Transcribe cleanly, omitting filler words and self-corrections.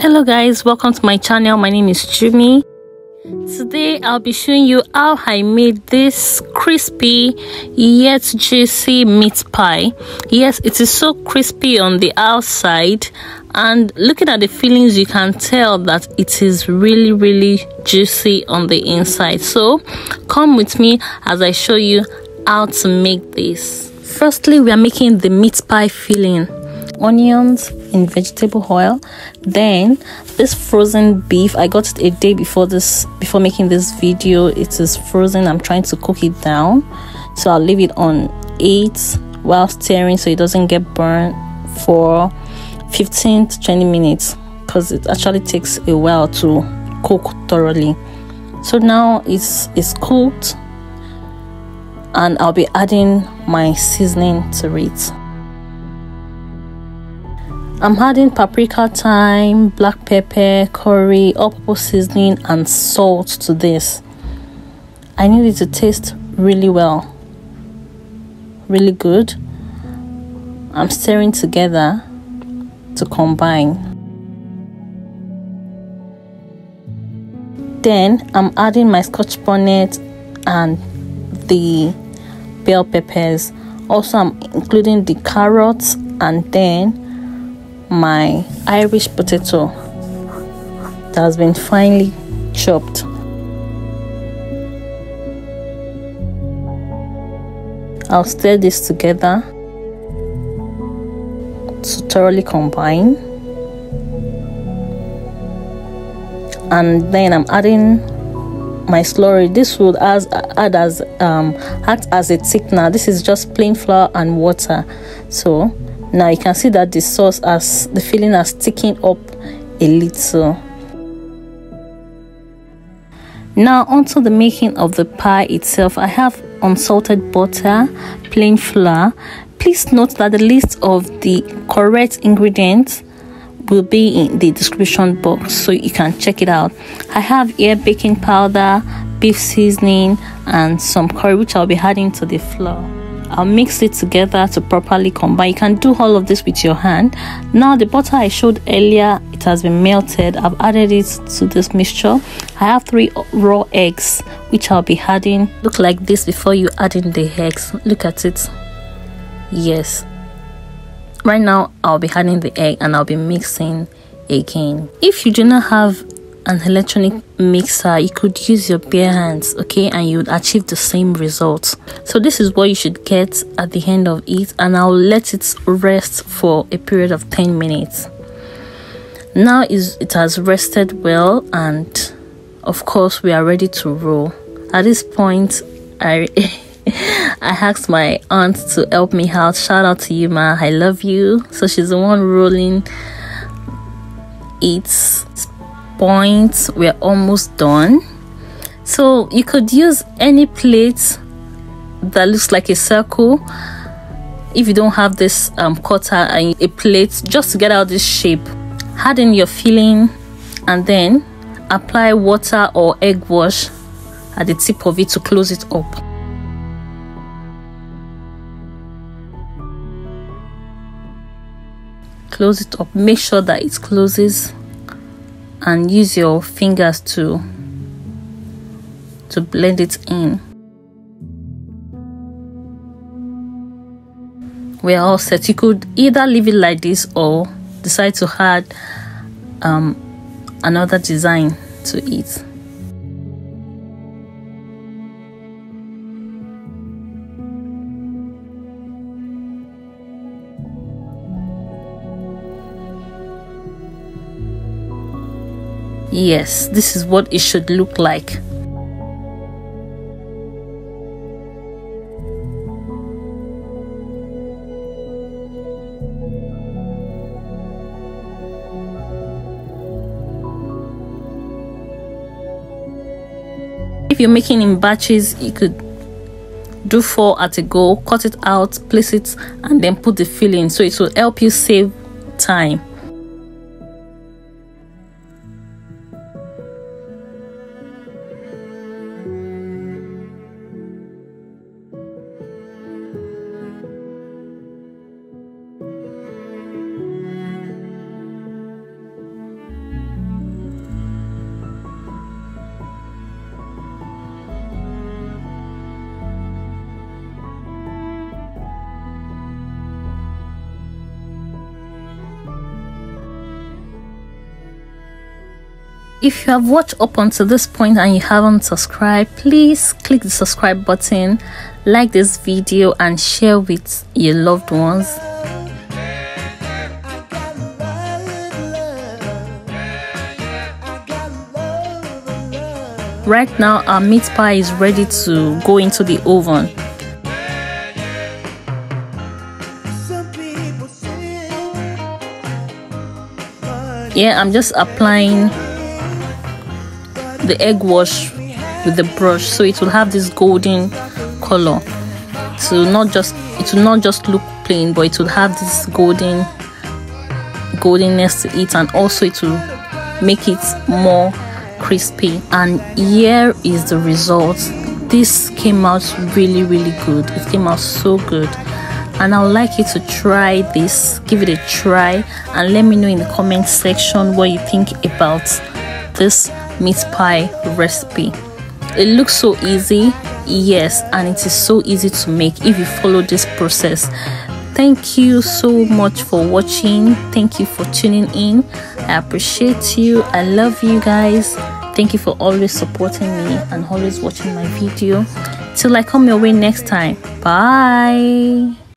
Hello guys, welcome to my channel. My name is Jumi. Today I'll be showing you how I made this crispy yet juicy meat pie. Yes, it is so crispy on the outside, and looking at the fillings you can tell that it is really juicy on the inside. So come with me as I show you how to make this. Firstly, we are making the meat pie filling. Onions in vegetable oil, then this frozen beef. I got it a day before making this video. It is frozen. I'm trying to cook it down, so I'll leave it on 8 while stirring so it doesn't get burnt for 15 to 20 minutes, because it actually takes a while to cook thoroughly. So now it's cooked, and I'll be adding my seasoning to it. I'm adding paprika, thyme, black pepper, curry, all-purpose seasoning and salt to this. I need it to taste really well, really good. I'm stirring together to combine. Then I'm adding my scotch bonnet and the bell peppers. Also, I'm including the carrots and then my Irish potato that has been finely chopped. I'll stir this together to thoroughly combine, and then I'm adding my slurry. This would act as a thickener. This is just plain flour and water. So now you can see that the sauce, as the filling, has thickened up a little. Now onto the making of the pie itself. I have unsalted butter, plain flour. Please note that the list of the correct ingredients will be in the description box, so you can check it out. I have here baking powder, beef seasoning and some curry, which I'll be adding to the flour. I'll mix it together to properly combine. You can do all of this with your hand. Now the butter I showed earlier, it has been melted. I've added it to this mixture. I have 3 raw eggs which I'll be adding. Look like this before you add in the eggs. Look at it. Yes. Right now I'll be adding the egg and I'll be mixing again. If you do not have an electronic mixer, you could use your bare hands, okay, and you would achieve the same results. So this is what you should get at the end of it, and I'll let it rest for a period of 10 minutes. Now it has rested well, and of course we are ready to roll. At this point I asked my aunt to help me out. Shout out to you, ma, I love you. So she's the one rolling it. Points, we're almost done. So you could use any plate that looks like a circle. If you don't have this cutter and a plate, just to get out this shape, add in your filling and then apply water or egg wash at the tip of it to close it up. Close it up, make sure that it closes, and use your fingers to blend it in. We're all set. You could either leave it like this or decide to add another design to it. Yes, this is what it should look like. If you're making in batches, you could do 4 at a go, cut it out, place it, and then put the filling, so it will help you save time. If you have watched up until this point and you haven't subscribed, please click the subscribe button, like this video and share with your loved ones. Right now our meat pie is ready to go into the oven. Yeah, I'm just applying the egg wash with the brush so it will have this golden color. It will not just look plain, but it will have this goldenness to it, and also it will make it more crispy. And here is the result. This came out really good. It came out so good, and I would like you to try this, give it a try, and let me know in the comment section what you think about this meat pie recipe. It looks so easy, yes, and it is so easy to make if you follow this process. Thank you so much for watching. Thank you for tuning in. I appreciate you. I love you guys. Thank you for always supporting me and always watching my video. Till I come your way next time. Bye.